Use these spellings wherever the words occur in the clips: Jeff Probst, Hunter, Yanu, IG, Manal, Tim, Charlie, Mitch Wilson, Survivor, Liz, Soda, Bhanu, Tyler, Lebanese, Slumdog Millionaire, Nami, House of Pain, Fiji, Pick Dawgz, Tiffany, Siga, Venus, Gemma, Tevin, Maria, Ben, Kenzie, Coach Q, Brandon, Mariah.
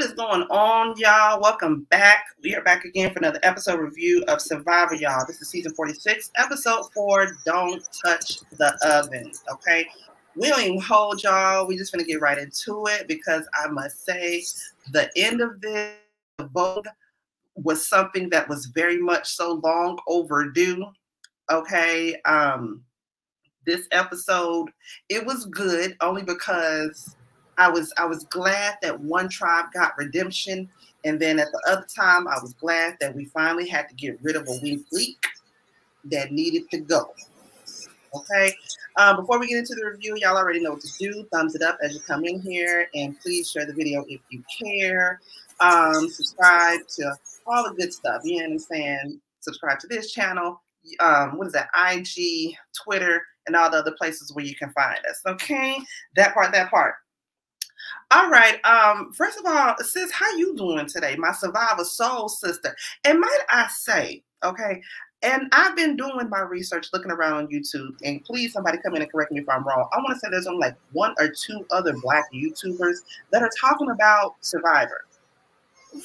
What is going on, y'all? Welcome back. We are back again for another episode review of Survivor, y'all. This is season 46, episode 4, Don't Touch the Oven, okay? We don't even hold y'all. We're just going to get right into it because I must say the end of this vote was something that was very much so long overdue, okay? This episode, it was good only because I was glad that one tribe got redemption, and then at the other time, I was glad that we finally had to get rid of a weak leak that needed to go. Okay, before we get into the review, y'all already know what to do. Thumbs it up as you come in here, and please share the video if you care. Subscribe to all the good stuff. You know what I'm saying? Subscribe to this channel. What is that? IG, Twitter, and all the other places where you can find us. Okay, that part. All right. First of all, sis, how you doing today? My Survivor soul sister. And might I say, okay, and I've been doing my research, looking around on YouTube, and please somebody come in and correct me if I'm wrong. I want to say there's only like one or two other Black YouTubers that are talking about Survivor.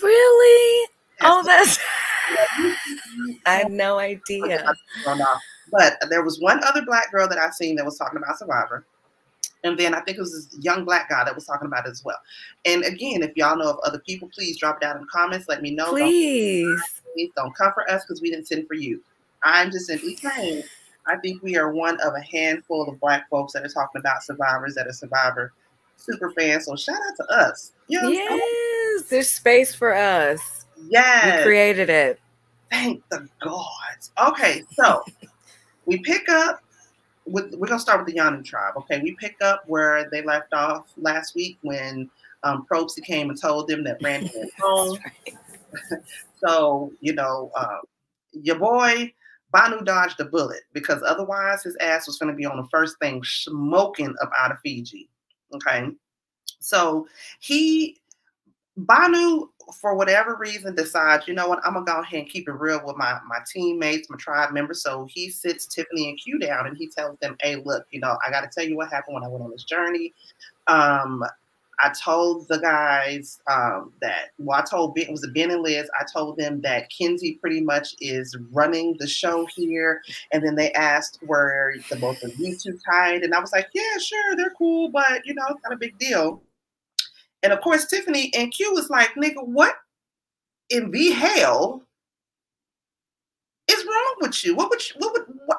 Really? Yes. Oh, that's... I have no idea. But there was one other Black girl that I've seen that was talking about Survivor. And then I think it was this young Black guy that was talking about it as well. And again, if y'all know of other people, please drop it down in the comments. Let me know. Please. Don't come for us because we didn't send for you. I'm just simply saying, I think we are one of a handful of Black folks that are talking about survivors that are Survivor super fans. So shout out to us. You know, yes, there's space for us. Yes. We created it. Thank the gods. Okay, so we pick up. We're going to start with the Yanu tribe, okay? We pick up where they left off last week when Probst came and told them that Brandon went home. Right. So, you know, your boy Bhanu dodged a bullet because otherwise his ass was going to be on the first thing smoking up out of Fiji, okay? So Bhanu, for whatever reason, decides, you know what, I'm going to go ahead and keep it real with my teammates, my tribe members. So he sits Tiffany and Q down and he tells them, hey, look, you know, I got to tell you what happened when I went on this journey. I told the guys I told Ben, it was Ben and Liz, I told them that Kenzie pretty much is running the show here. And then they asked, were the both of you two tied? And I was like, yeah, sure, they're cool, but, you know, it's not a big deal. And of course, Tiffany and Q was like, nigga, what in the hell is wrong with you?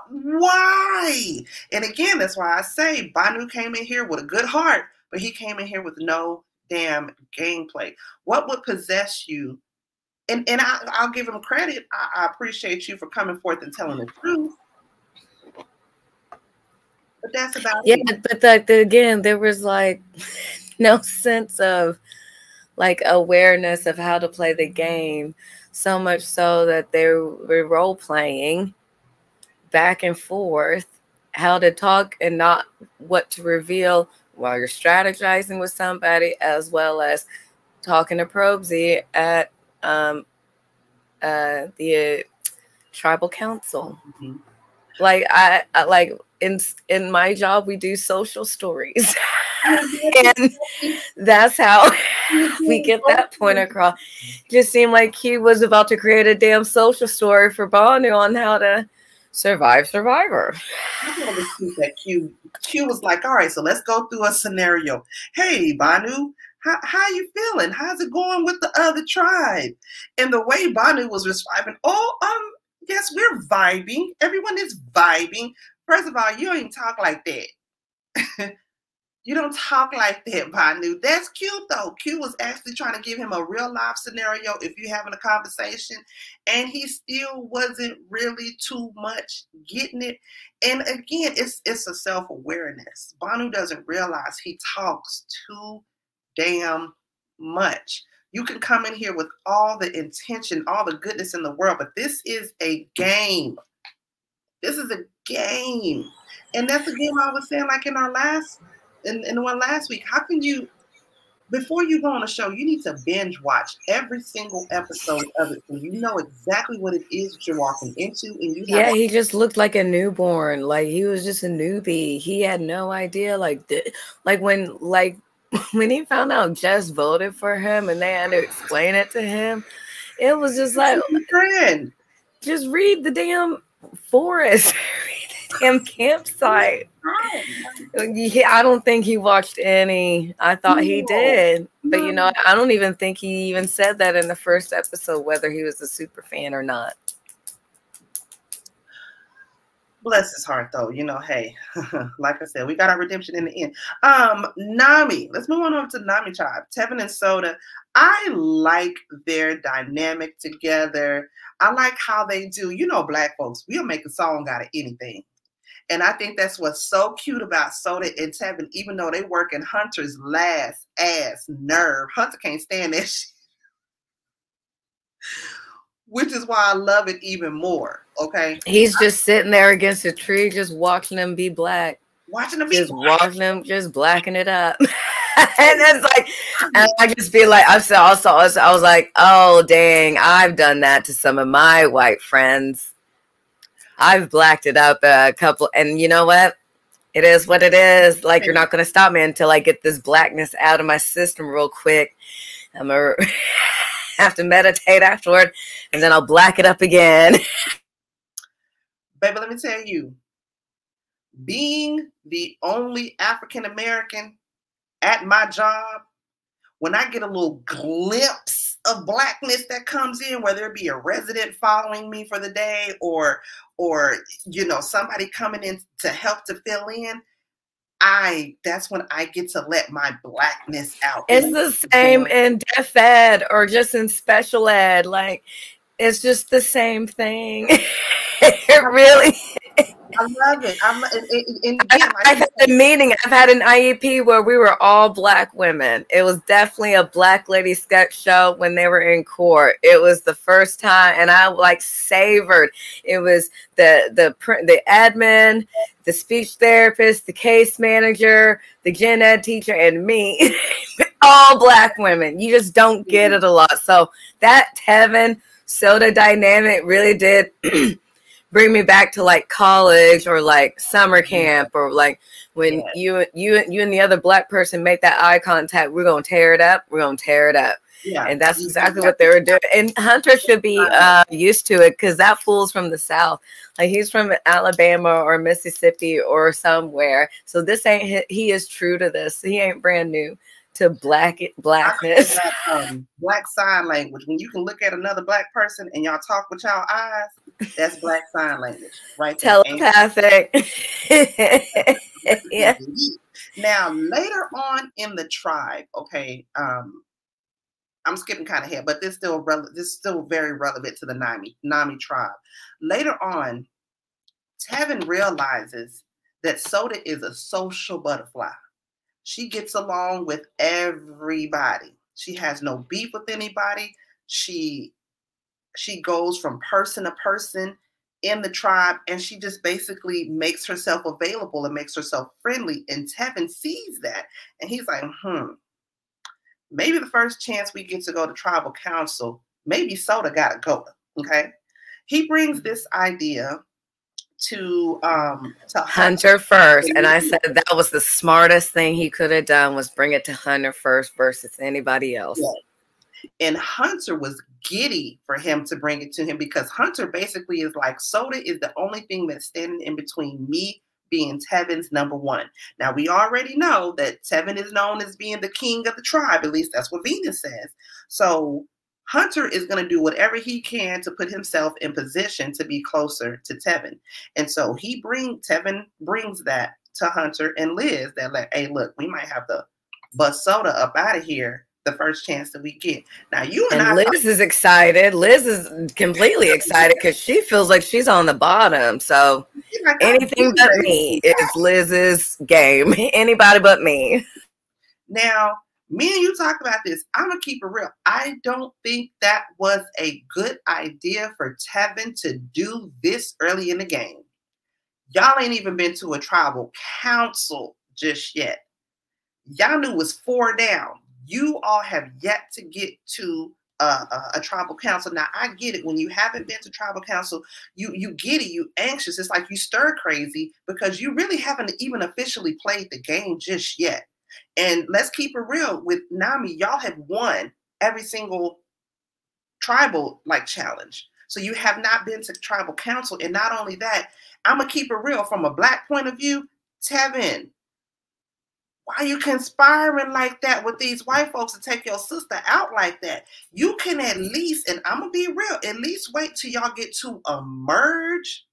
Why? And again, that's why I say Bhanu came in here with a good heart, but he came in here with no damn gameplay. What would possess you? And I'll give him credit. I appreciate you for coming forth and telling the truth. But that's about it. Yeah, but again, there was like... no sense of like awareness of how to play the game, so much so that they were role playing back and forth, how to talk and not what to reveal while you're strategizing with somebody, as well as talking to Probst at the tribal council. Mm-hmm. Like I like in my job, we do social stories. And that's how we get that point across. It just seemed like he was about to create a damn social story for Bhanu on how to survive Survivor. Q was like, all right, so let's go through a scenario. Hey, Bhanu, how you feeling? How's it going with the other tribe? And the way Bhanu was responding, yes, we're vibing. Everyone is vibing. First of all, you don't even talk like that. You don't talk like that, Bhanu. That's cute, though. Q was actually trying to give him a real-life scenario if you're having a conversation, and he still wasn't really too much getting it. And again, it's a self-awareness. Bhanu doesn't realize he talks too damn much. You can come in here with all the intention, all the goodness in the world, but this is a game. This is a game. And that's the game I was saying, like, in our last... And the one last week, how can you, before you go on a show, you need to binge watch every single episode of it so you know exactly what it is that you're walking into. And you yeah, he just looked like a newborn. Like, he was just a newbie. He had no idea. Like, when when he found out Jess voted for him and they had to explain it to him, it was just like, friend, just read the damn forest, read the damn campsite. I don't think he watched any. I thought he did. But, you know, I don't even think he even said that in the first episode, whether he was a super fan or not. Bless his heart, though. You know, hey, like I said, we got our redemption in the end. Nami. Let's move on over to Nami Child. Tevin and Soda. I like their dynamic together. I like how they do. You know, black folks, we'll make a song out of anything. And I think that's what's so cute about Soda and Tevin, even though they work in Hunter's last ass nerve. Hunter can't stand that shit. Which is why I love it even more, okay? He's just sitting there against a tree, just watching them be black. Watching them be just black. Watching them, just blacking it up. And it's like, and I just feel like, I was like, oh, dang, I've done that to some of my white friends. I've blacked it up a couple, and you know what? It is what it is. Like, you're not going to stop me until I get this blackness out of my system real quick. I'm going to have to meditate afterward, and then I'll black it up again. Baby, let me tell you, being the only African-American at my job, when I get a little glimpse of blackness that comes in, whether it be a resident following me for the day or you know, somebody coming in to help to fill in, that's when I get to let my blackness out. It's the same in Deaf Ed or just in Special Ed. Like, it's just the same thing. It really is. I love it. I've had a meeting. I've had an IEP where we were all black women. It was definitely a black lady sketch show when they were in court. It was the first time, and I like savored. It was the admin, the speech therapist, the case manager, the gen ed teacher, and me. All black women. You just don't get it a lot. So that Tevin Soda dynamic really did bring me back to like college or like summer camp or like when you and the other black person make that eye contact, we're going to tear it up. We're going to tear it up. Yeah. And that's exactly what they were doing. And Hunter should be used to it, because that fool's from the South. Like, he's from Alabama or Mississippi or somewhere. So this ain't, he is true to this. He ain't brand new to blackness. Black sign language. When you can look at another black person and y'all talk with y'all eyes, that's black sign language, right? Telepathic. Yeah. Now, later on in the tribe, okay, I'm skipping kind of ahead, but this is still very relevant to the Nami tribe. Later on, Tevin realizes that Soda is a social butterfly. She gets along with everybody. She has no beef with anybody. She goes from person to person in the tribe, and she just basically makes herself available and makes herself friendly. And Tevin sees that, and he's like, maybe the first chance we get to go to tribal council, maybe Soda gotta go, okay? He brings this idea to Hunter first, and I said that was the smartest thing he could have done, was bring it to Hunter first versus anybody else. Yeah. And Hunter was giddy for him to bring it to him, because Hunter basically is like, Soda is the only thing that's standing in between me being Tevin's number one. Now, we already know that Tevin is known as being the king of the tribe. At least that's what Venus says. So Hunter is going to do whatever he can to put himself in position to be closer to Tevin. And so Tevin brings that to Hunter and Liz. They're like, hey, look, we might have to bust Soda up out of here the first chance that we get. Now, Liz is excited. Liz is completely excited because she feels like she's on the bottom. So like, anything but me is Liz's game. Anybody but me. Now, me and you talked about this. I'm going to keep it real. I don't think that was a good idea for Tevin to do this early in the game. Y'all ain't even been to a tribal council just yet. Y'all knew it was 4 down. You all have yet to get to a tribal council. Now, I get it. When you haven't been to tribal council, you get it. You anxious. It's like you stir crazy because you really haven't even officially played the game just yet. And let's keep it real with Nami. Y'all have won every single tribal like challenge. So you have not been to tribal council. And not only that, I'm going to keep it real from a black point of view. Tevin, why are you conspiring like that with these white folks to take your sister out like that? You can at least, and I'm going to be real, at least wait till y'all get to a merge.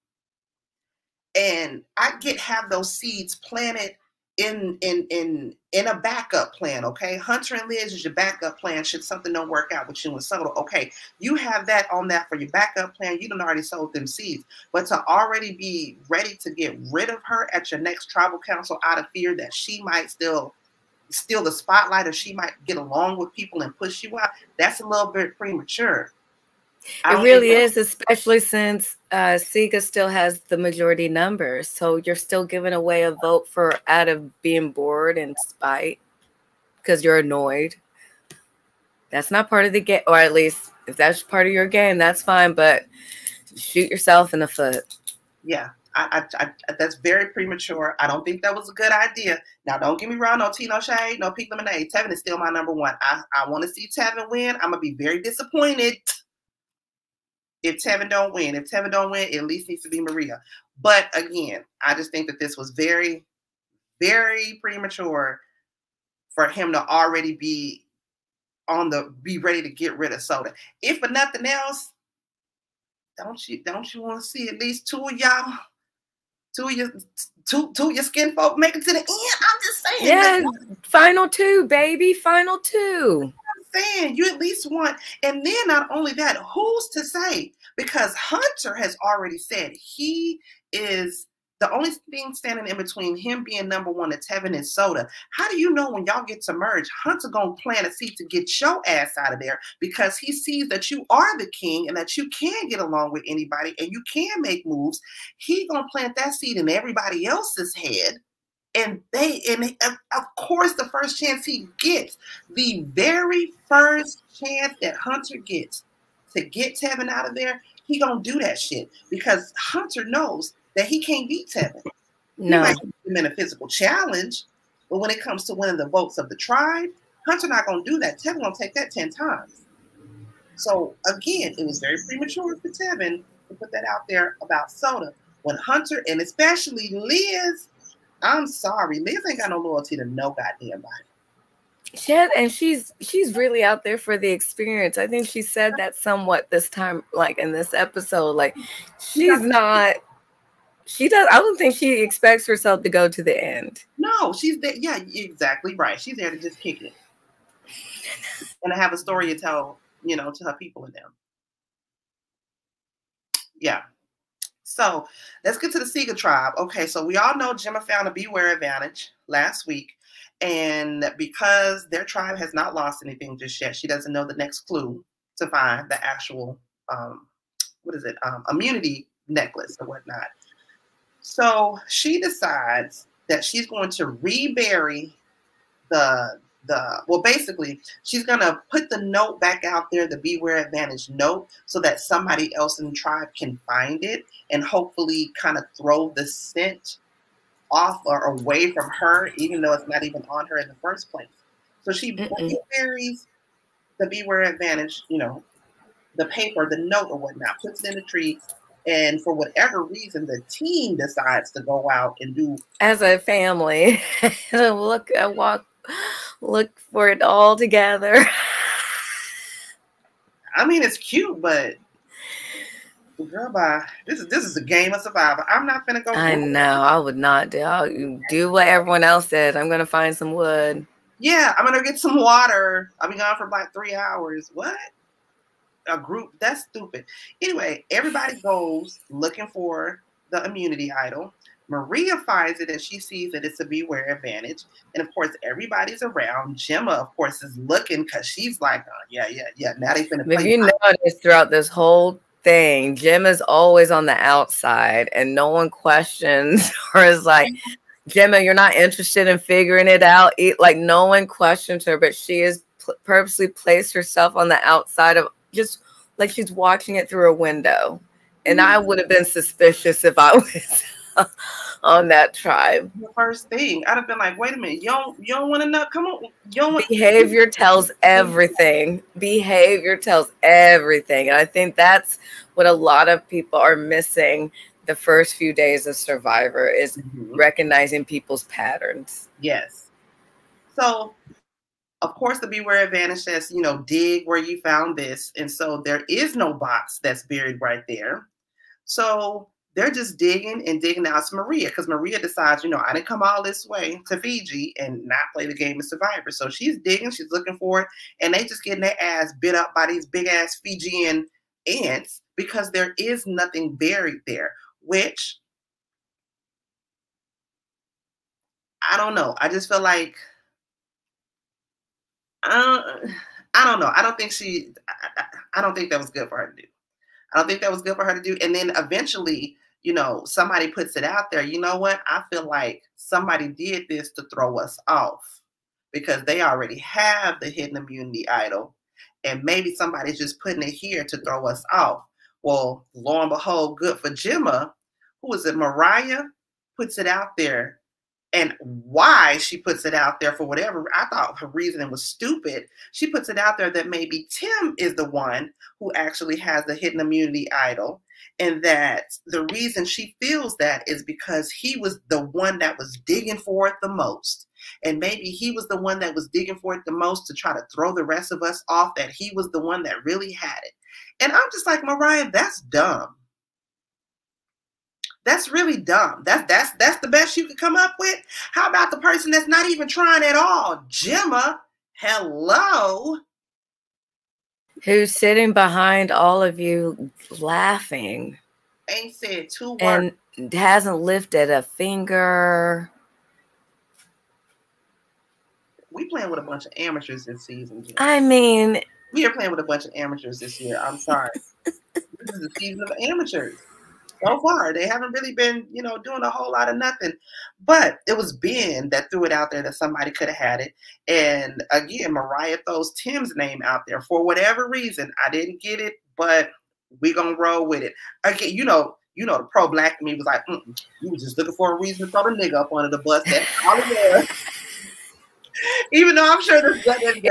And I get have those seeds planted in a backup plan, okay? Hunter and Liz is your backup plan should something don't work out with you and Soda. Okay, you have that on that for your backup plan. You done already sold them seeds. But to already be ready to get rid of her at your next tribal council out of fear that she might still steal the spotlight or she might get along with people and push you out, that's a little bit premature. It really is, especially since Siga still has the majority numbers. So you're still giving away a vote for out of being bored and spite because you're annoyed. That's not part of the game, or at least if that's part of your game, that's fine. But shoot yourself in the foot. Yeah, I that's very premature. I don't think that was a good idea. Now, don't get me wrong. No tea, no shade, no pink lemonade. Tevin is still my number one. I want to see Tevin win. I'm going to be very disappointed if Tevin don't win. If Tevin don't win, it at least needs to be Maria. But again, I just think that this was very, very premature for him to already be on the be ready to get rid of Soda. If for nothing else, don't you want to see at least two of y'all, two of your skin folk make it to the end? I'm just saying. Yeah, final two, baby, final two. Saying you at least want, and then not only that, who's to say? Because Hunter has already said he is the only thing standing in between him being number one and Tevin and Soda. How do you know when y'all get to merge, Hunter gonna plant a seed to get your ass out of there because he sees that you are the king and that you can get along with anybody and you can make moves. He gonna plant that seed in everybody else's head. And of course, the first chance he gets, the very first chance that Hunter gets to get Tevin out of there, he gonna do that shit because Hunter knows that he can't beat Tevin. No, he might beat him in a physical challenge, but when it comes to winning the votes of the tribe, Hunter not gonna do that. Tevin gonna take that 10 times. So again, it was very premature for Tevin to put that out there about Soda when Hunter and especially Liz. I'm sorry, Liz ain't got no loyalty to no goddamn body. She's really out there for the experience. I think she said that somewhat this time, like in this episode. Like she's not, she does. I don't think she expects herself to go to the end. No, she's there. Yeah, exactly right. She's there to just kick it and have a story to tell, you know, to her people and them. Yeah. So let's get to the Siga tribe. Okay, so we all know Gemma found a beware advantage last week. And because their tribe has not lost anything just yet, she doesn't know the next clue to find the actual, immunity necklace or whatnot. So she decides that she's going to rebury basically, she's going to put the note back out there, the beware advantage note, so that somebody else in the tribe can find it and hopefully kind of throw the scent off or away from her, even though it's not even on her in the first place. So she buries the beware advantage, you know, the paper, the note or whatnot, puts it in the tree. And for whatever reason, the team decides to go out and do. As a family, look for it all together. I mean, it's cute, but girl, bye. This is a game of Survivor. I'm not gonna go. I know. I would not do. I'll do what everyone else says. I'm gonna find some wood. Yeah, I'm gonna get some water. I'll be gone for like 3 hours. What? A group? That's stupid. Anyway, everybody goes looking for the immunity idol. Maria finds it and she sees that it's a beware advantage. And of course, everybody's around. Gemma, of course, is looking because she's like, oh, yeah. Now they've been a play. If you notice throughout this whole thing, Gemma's always on the outside and no one questions her. Is like, Gemma, you're not interested in figuring it out. Like, no one questions her, but she has purposely placed herself on the outside of just like she's watching it through a window. And I would have been suspicious if I was on that tribe. The first thing I'd have been like, wait a minute, you don't want to know. Come on, you don't want. Behavior tells everything. Behavior tells everything, and I think that's what a lot of people are missing the first few days of Survivor is recognizing people's patterns. Yes. So, of course, the Beware Advantage says, you know, dig where you found this. And so there is no box that's buried right there. So they're just digging and digging out to Maria, because Maria decides, you know, I didn't come all this way to Fiji and not play the game of Survivor. So she's digging, she's looking for it, and they just getting their ass bit up by these big-ass Fijian ants because there is nothing buried there, which I don't know. I just feel like, I don't know. I don't think she, I don't think that was good for her to do. I don't think that was good for her to do. And then eventually, you know, somebody puts it out there. You know what? I feel like somebody did this to throw us off because they already have the hidden immunity idol. And maybe somebody's just putting it here to throw us off. Well, lo and behold, good for Gemma. Who is it? Mariah puts it out there. And why she puts it out there for whatever, I thought her reasoning was stupid. She puts it out there that maybe Tim is the one who actually has the hidden immunity idol. And that the reason she feels that is because he was the one that was digging for it the most. And maybe he was the one that was digging for it the most to try to throw the rest of us off that he was the one that really had it. And I'm just like, Mariah, that's dumb. That's really dumb. That's the best you could come up with. How about the person that's not even trying at all? Gemma, hello. Who's sitting behind all of you laughing. Ain't said two words. And hasn't lifted a finger. We playing with a bunch of amateurs this season. Gemma. I mean. We are playing with a bunch of amateurs this year. I'm sorry. This is the season of amateurs. So far, they haven't really been, you know, doing a whole lot of nothing. But it was Ben that threw it out there that somebody could have had it. And again, Mariah throws Tim's name out there for whatever reason. I didn't get it, but we're going to roll with it. Again, you know, the pro-black me was like, you was just looking for a reason to throw the nigga up under the bus. That's all it was. Even though I'm sure this doesn't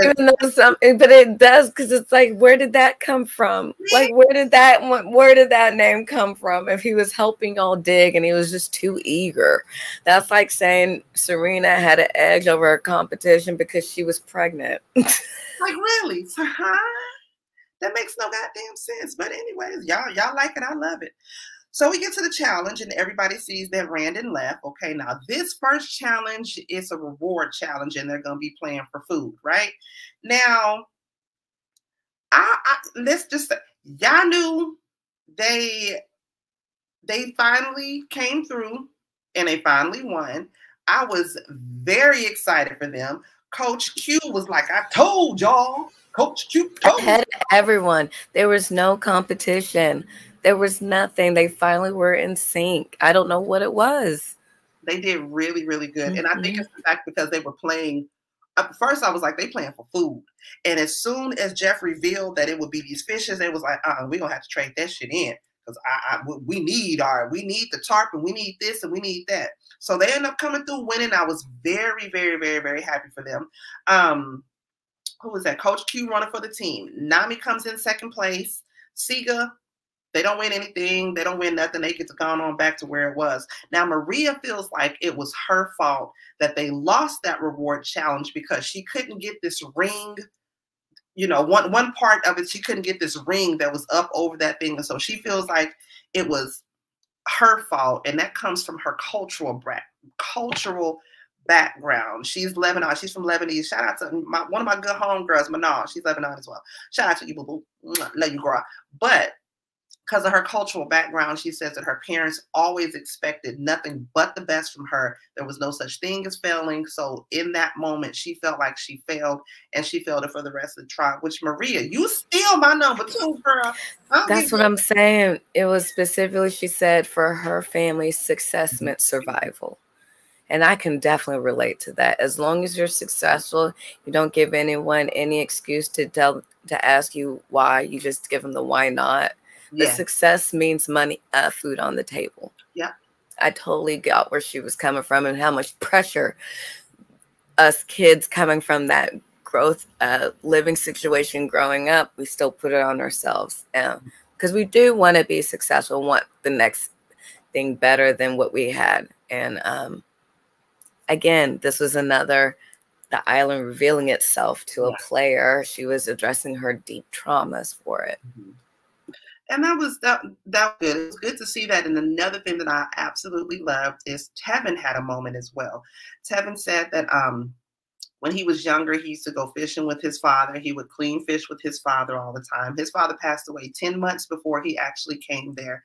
but it does, because it's like, where did that come from? Like, where did that name come from? If he was helping y'all dig and he was just too eager, that's like saying Serena had an edge over her competition because she was pregnant. Like, really? That makes no goddamn sense. But anyways, y'all like it. I love it. So we get to the challenge and everybody sees that Brandon left. Okay, now this first challenge is a reward challenge and they're going to be playing for food, right? Now, let's just say, Yanu, they finally came through and they finally won. I was very excited for them. Coach Q was like, I told y'all. Coach Q told me. Ahead of everyone. There was no competition. There was nothing. They finally were in sync. I don't know what it was. They did really, really good. And I think it's the fact because they were playing. At first, I was like, they playing for food. And as soon as Jeff revealed that it would be these fishes, they was like, we're going to have to trade that shit in. Because we need the tarp and we need this and we need that. So they end up coming through winning. I was very, very, very, very happy for them. Who was that? Coach Q running for the team. Nami comes in second place. Siga. They don't win anything. They don't win nothing. They get to go on back to where it was. Now, Maria feels like it was her fault that they lost that reward challenge because she couldn't get this ring. You know, one part of it, she couldn't get this ring that was up over that thing. And so she feels like it was her fault. And that comes from her cultural background. She's Lebanese. She's from Lebanese. Shout out to one of my good homegirls, Manal. She's Lebanese as well. Shout out to you, boo-boo. Love you, girl. But because of her cultural background, she says that her parents always expected nothing but the best from her. There was no such thing as failing. So in that moment, she felt like she failed, and she failed it for the rest of the tribe, which, Maria, you steal my number two, girl. That's what I'm saying. It was specifically, she said, for her family's success meant survival. And I can definitely relate to that. As long as you're successful, you don't give anyone any excuse to ask you why. You just give them the why not. Yeah. The success means money, food on the table. Yeah. I totally got where she was coming from and how much pressure us kids coming from that growth, living situation growing up, we still put it on ourselves. Because we do want to be successful, want the next thing better than what we had. And again, this was another, the island revealing itself to a player. She was addressing her deep traumas for it. Mm-hmm. And that was good. It was good to see that. And another thing that I absolutely loved is Tevin had a moment as well. Tevin said that when he was younger, he used to go fishing with his father. He would clean fish with his father all the time. His father passed away 10 months before he actually came there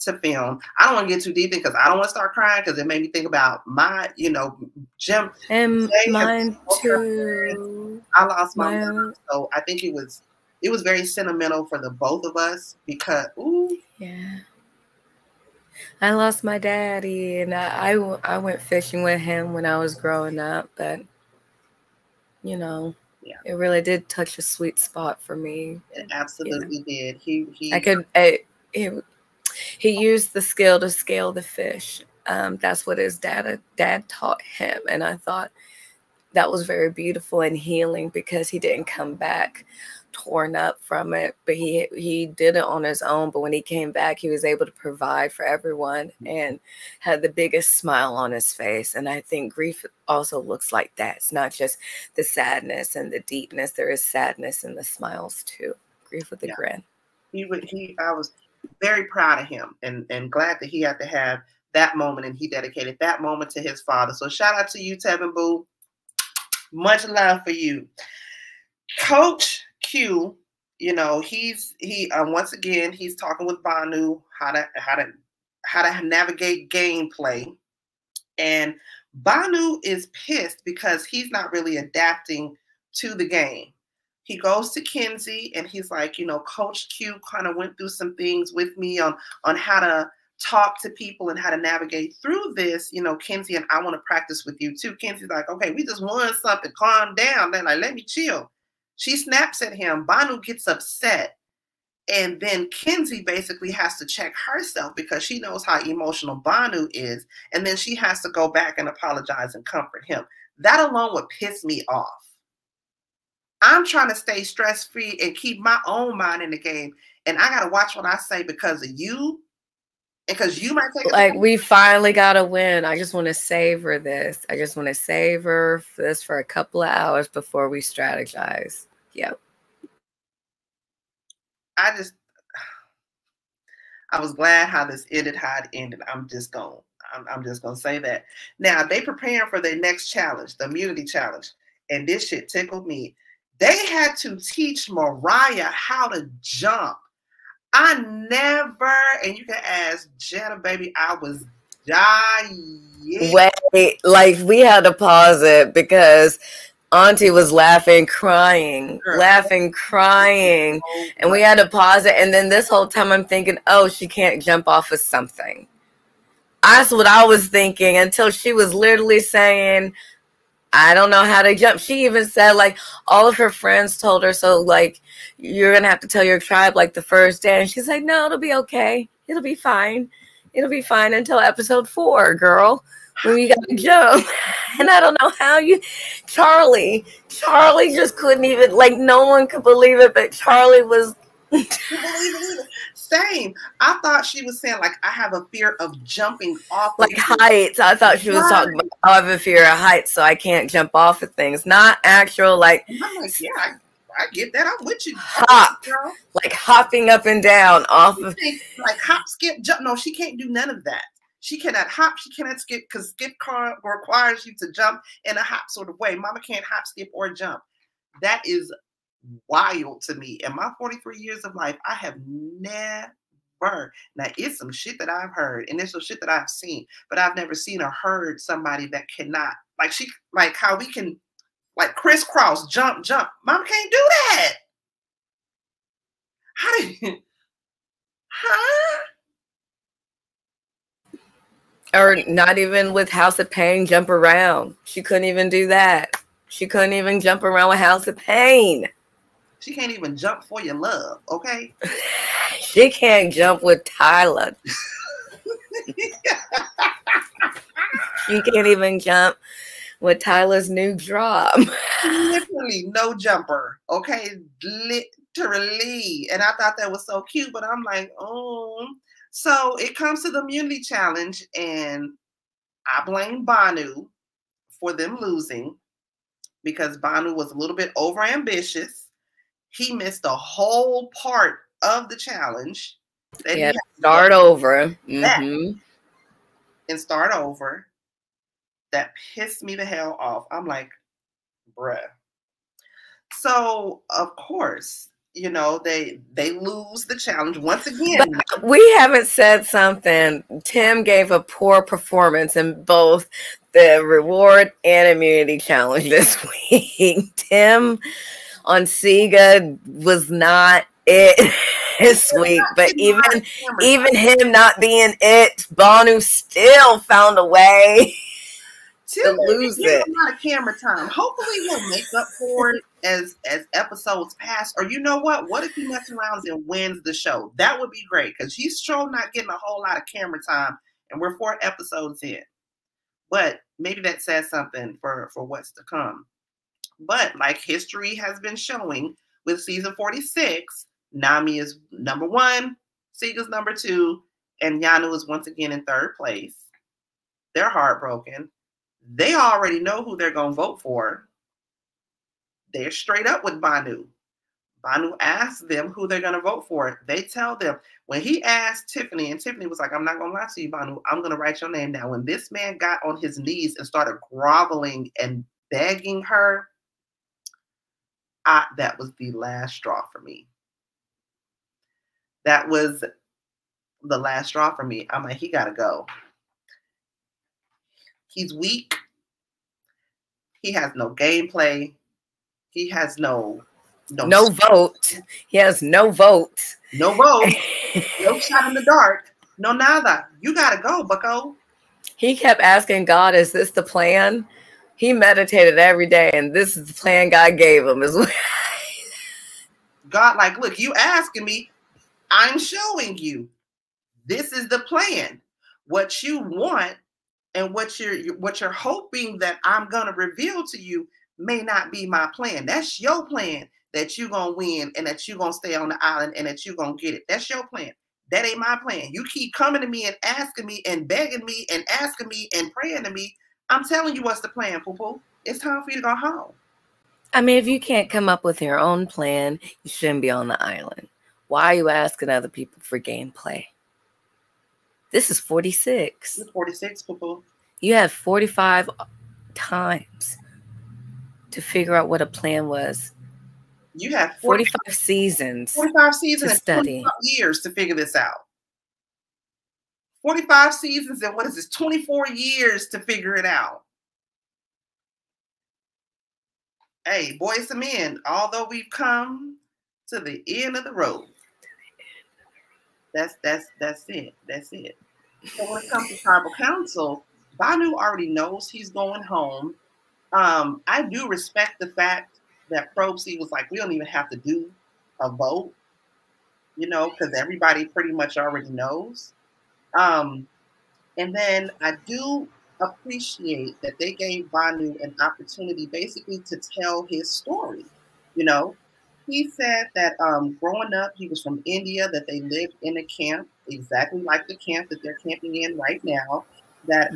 to film. I don't want to get too deep in because I don't want to start crying because it made me think about my, you know, Jim. And mine too. I lost my mom. So I think it was very sentimental for the both of us because, ooh. Yeah. I lost my daddy and I went fishing with him when I was growing up, but you know, yeah, it really did touch a sweet spot for me. It absolutely did. He used the skill to scale the fish. That's what his dad taught him. And I thought that was very beautiful and healing because he didn't come back torn up from it, but he did it on his own. But when he came back, he was able to provide for everyone and had the biggest smile on his face. And I think grief also looks like that. It's not just the sadness and the deepness. There is sadness in the smiles too. Grief with a grin. I was very proud of him and glad that he had to have that moment, and he dedicated that moment to his father. So shout out to you, Tevin Boo. Much love for you. Coach Q, you know, once again, he's talking with Bhanu how to navigate gameplay, and Bhanu is pissed because he's not really adapting to the game. He goes to Kenzie and he's like, you know, Coach Q kind of went through some things with me on how to talk to people and how to navigate through this. You know, Kenzie, and I want to practice with you too. Kenzie's like, okay, we just won something. Calm down. They're like, let me chill. She snaps at him. Bhanu gets upset. And then Kenzie basically has to check herself because she knows how emotional Bhanu is. And then she has to go back and apologize and comfort him. That alone would piss me off. I'm trying to stay stress-free and keep my own mind in the game. And I got to watch what I say because of you. And because you might take like, we finally got a win. I just want to savor this. I just want to savor this for a couple of hours before we strategize. Yep. I was glad how this ended, how it ended. I'm just going to say that. Now, they preparing for their next challenge, the immunity challenge. And this shit tickled me. They had to teach Mariah how to jump. I never, and you can ask Jenna, baby, I was dying. Wait, like we had to pause it because Auntie was laughing, crying, girl, laughing, crying. And we had to pause it. And then this whole time I'm thinking, oh, she can't jump off of something. That's what I was thinking until she was literally saying, I don't know how to jump. She even said, like, all of her friends told her, so, like, you're going to have to tell your tribe, like, the first day. And she's like, no, it'll be okay. It'll be fine. It'll be fine until episode 4, girl, when you got to jump. And I don't know how you – Charlie just couldn't even – like, no one could believe it, but Charlie was – same. I thought she was saying, like, I have a fear of jumping off. Like heights. I thought she was talking about, I have a fear of heights, so I can't jump off of things. Not actual, like. I'm like, yeah, I get that. I'm with you. Hop. Girl. Like hopping up and down off of. Like hop, skip, jump. No, she can't do none of that. She cannot hop. She cannot skip because skip requires you to jump in a hop sort of way. Mama can't hop, skip, or jump. That is wild to me. In my 43 years of life, I have never, now it's some shit that I've heard and it's some shit that I've seen, but I've never seen or heard somebody that cannot, like she, like how we can like crisscross, jump. Mom can't do that. How do you, huh? Or not even with House of Pain, jump around. She couldn't even do that. She couldn't even jump around with House of Pain. She can't even jump for your love, okay? She can't jump with Tyler. You can't even jump with Tyler's new drop. Literally no jumper. Okay. Literally. And I thought that was so cute, but I'm like, oh. So it comes to the immunity challenge, and I blame Bhanu for them losing because Bhanu was a little bit overambitious. He missed a whole part of the challenge. Yeah, start over. Mm-hmm. And start over. That pissed me the hell off. I'm like, bruh. So, of course, you know, they lose the challenge once again. But we haven't said something. Tim gave a poor performance in both the reward and immunity challenge this week. Tim on Siga was not it this week, but even him not being it, Bhanu still found a way to lose it. A lot of camera time. Hopefully we'll make up for it as episodes pass. Or you know what? What if he messes around and wins the show? That would be great because he's still not getting a whole lot of camera time, and we're 4 episodes in. But maybe that says something for what's to come. But like history has been showing with season 46, Nami is number 1, Siga's number 2, and Yanu is once again in 3rd place. They're heartbroken. They already know who they're going to vote for. They're straight up with Bhanu. Bhanu asks them who they're going to vote for. They tell them. When he asked Tiffany, and Tiffany was like, I'm not going to lie to you, Bhanu. I'm going to write your name down. When this man got on his knees and started groveling and begging her, that was the last straw for me. That was the last straw for me. I'm like, he got to go. He's weak. He has no gameplay. He has no vote. He has no vote. No vote. No shot in the dark. No nada. You got to go, bucko. He kept asking God, is this the plan? He meditated every day, and this is the plan God gave him. God, like, look, you asking me, I'm showing you. This is the plan. What you want and what you're hoping that I'm going to reveal to you may not be my plan. That's your plan that you're going to win and that you're going to stay on the island and that you're going to get it. That's your plan. That ain't my plan. You keep coming to me and asking me and begging me and asking me and praying to me. I'm telling you what's the plan, poo-poo. It's time for you to go home. I mean, if you can't come up with your own plan, you shouldn't be on the island. Why are you asking other people for gameplay? This is 46. It's 46, poo-poo. You have 45 times to figure out what a plan was. You have 45 seasons. 45 seasons to study. 25 years to figure this out. 45 seasons and what is this? 24 years to figure it out. Hey, boys and men, although we've come to the end of the road. That's it. That's it. So when it comes to tribal council, Bhanu already knows he's going home. I do respect the fact that Probst was like, we don't even have to do a vote, you know, because everybody pretty much already knows. And then I do appreciate that they gave Bhanu an opportunity basically to tell his story, you know. He said that growing up, he was from India, that they lived in a camp, exactly like the camp that they're camping in right now, that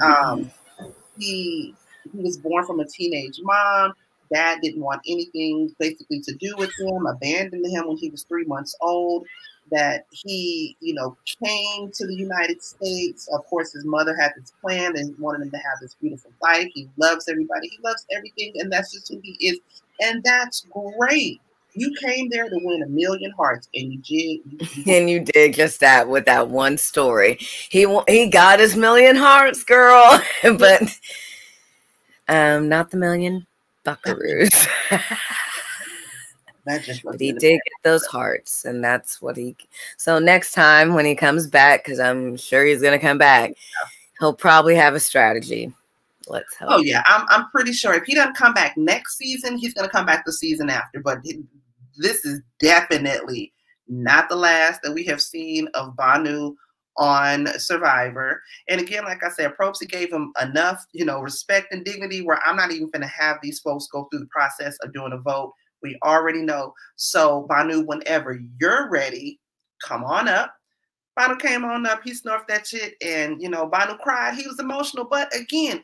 he was born from a teenage mom. Dad didn't want anything basically to do with him, abandoned him when he was 3 months old, that he, you know, came to the United States. Of course, his mother had this plan and wanted him to have this beautiful life. He loves everybody. He loves everything, and that's just who he is. And that's great. You came there to win a million hearts, and you did just that with that one story. He got his million hearts, girl, but not the million buckaroos. But he did get those hearts, and that's what he. So next time when he comes back, because I'm sure he's gonna come back, he'll probably have a strategy. Let's hope. Oh yeah, I'm pretty sure if he doesn't come back next season, he's gonna come back the season after. But this is definitely not the last that we have seen of Bhanu on Survivor. And again, like I said, Probst gave him enough, you know, respect and dignity where I'm not even going to have these folks go through the process of doing a vote. We already know. So Bhanu, whenever you're ready, come on up. Bhanu came on up. He snorted that shit, and you know, Bhanu cried. He was emotional, but again,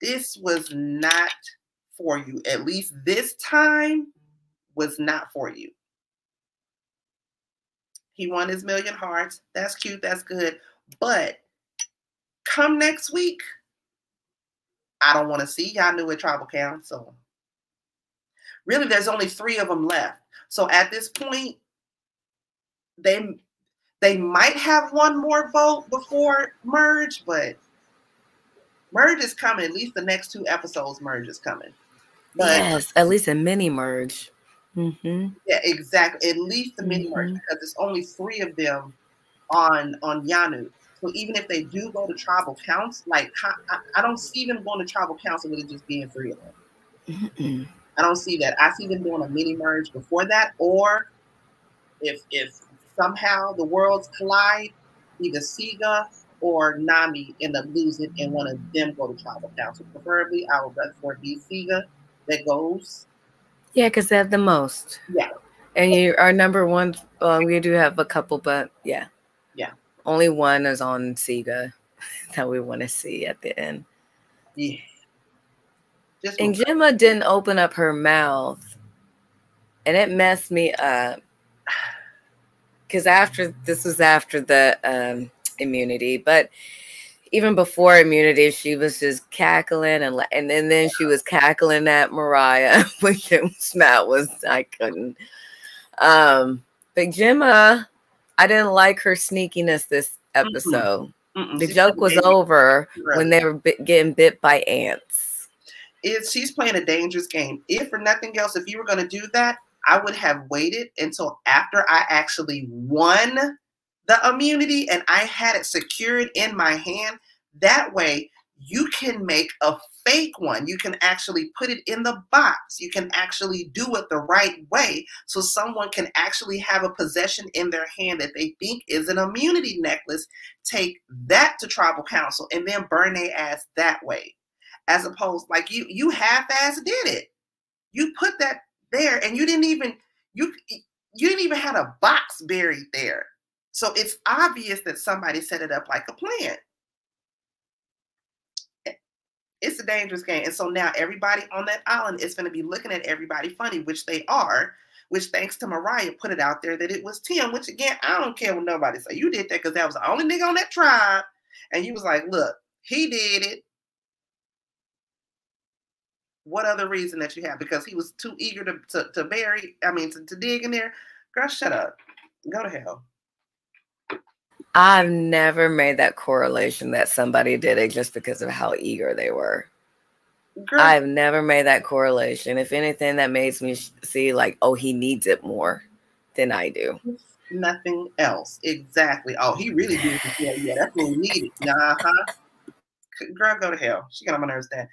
this was not for you. At least this time was not for you. He won his $1,000,000 hearts. That's cute. That's good. But come next week, I don't want to see Yanu at Tribal Council. Really, there's only 3 of them left. So at this point, they might have one more vote before merge, but merge is coming. At least the next 2 episodes, merge is coming. But yes, at least a mini merge. Mm-hmm. Yeah, exactly. At least the mini merge, because there's only 3 of them on Yanu. So even if they do go to tribal council, like I don't see them going to tribal council with it just being 3 of them. Mm-mm. I don't see that. I see them doing a mini merge before that, or if somehow the worlds collide, either Siga or Nami end up losing and one of them go to tribal council. Preferably, I would rather for be Siga that goes. Yeah, because they have the most. Yeah. And you are #1. We do have a couple, but yeah. Yeah. Only one is on Siga that we want to see at the end. Yeah. And Gemma didn't open up her mouth. And it messed me up. Because after this was after the immunity. But even before immunity, she was just cackling, and then she was cackling at Mariah, which it was not, I couldn't. But Gemma, I didn't like her sneakiness this episode. The joke was over when they were getting bit by ants. She's playing a dangerous game. If for nothing else, if you were going to do that, I would have waited until after I actually won the immunity and I had it secured in my hand. That way you can make a fake one. You can actually put it in the box. You can actually do it the right way so someone can actually have a possession in their hand that they think is an immunity necklace. Take that to tribal council and then burn their ass that way. As opposed, like you half-ass did it. You put that there and you didn't even have a box buried there. So it's obvious that somebody set it up like a plan. It's a dangerous game. And so now everybody on that island is going to be looking at everybody funny, which they are, which thanks to Mariah put it out there that it was Tim, which again, I don't care what nobody say. You did that because that was the only nigga on that tribe. And he was like, look, he did it. What other reason that you have? Because he was too eager to bury, I mean, to dig in there. Girl, shut up. Go to hell. I've never made that correlation that somebody did it just because of how eager they were. Girl. I've never made that correlation. If anything, that makes me see like, oh, he needs it more than I do. Nothing else. Exactly. Oh, he really needs it. Yeah, yeah, that's what we needed. Uh-huh. Girl, go to hell. She got on my nerves then.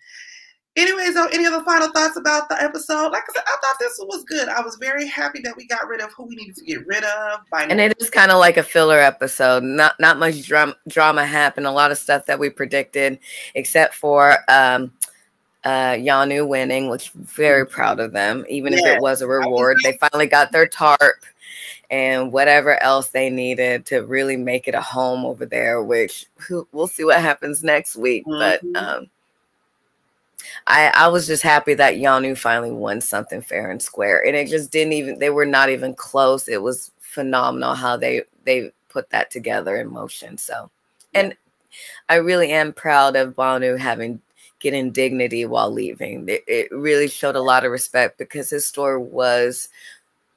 Anyways, though, any other final thoughts about the episode? Like I said, I thought this one was good. I was very happy that we got rid of who we needed to get rid of. And it is kind of like a filler episode. Not much drama happened. A lot of stuff that we predicted, except for Yanu winning, which very proud of them. Even if it was a reward, they finally got their tarp and whatever else they needed to really make it a home over there. Which we'll see what happens next week, but. I was just happy that Yanu finally won something fair and square. And it just didn't even, they were not even close. It was phenomenal how they put that together in motion. So, and I really am proud of Bhanu getting dignity while leaving. It really showed a lot of respect because his story was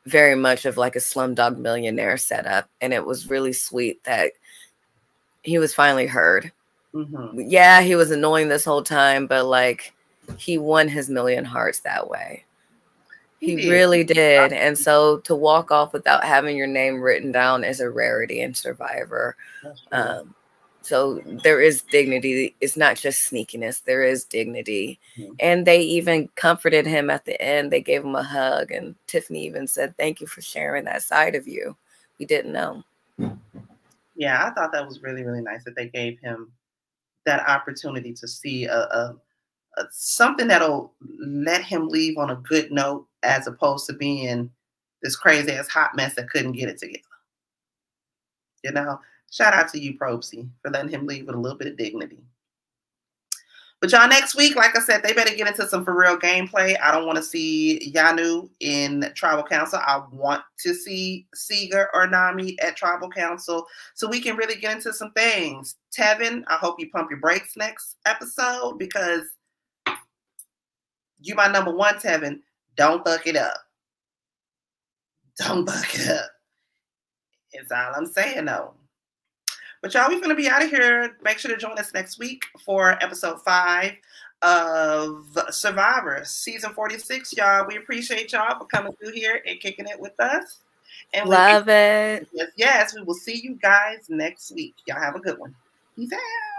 very much of like a Slumdog Millionaire setup. And it was really sweet that he was finally heard. Yeah, he was annoying this whole time, but like, he won his $1,000,000 hearts that way. He really did. And so to walk off without having your name written down is a rarity in Survivor. So there is dignity. It's not just sneakiness. There is dignity. And they even comforted him at the end. They gave him a hug. And Tiffany even said, thank you for sharing that side of you. We didn't know. Yeah, I thought that was really, really nice that they gave him that opportunity to see a something that'll let him leave on a good note, as opposed to being this crazy ass hot mess that couldn't get it together. You know, shout out to you, Probsty, for letting him leave with a little bit of dignity. But y'all, next week, like I said, they better get into some for real gameplay. I don't want to see Yanu in Tribal Council. I want to see Siga or Nami at Tribal Council so we can really get into some things. Tevin, I hope you pump your brakes next episode, because you my number one, Tevin. Don't fuck it up. Don't fuck it up. It's all I'm saying, though. But y'all, we're going to be out of here. Make sure to join us next week for episode 5 of Survivor season 46, y'all. We appreciate y'all for coming through here and kicking it with us. And love it. Yes, we will see you guys next week. Y'all have a good one. Peace out.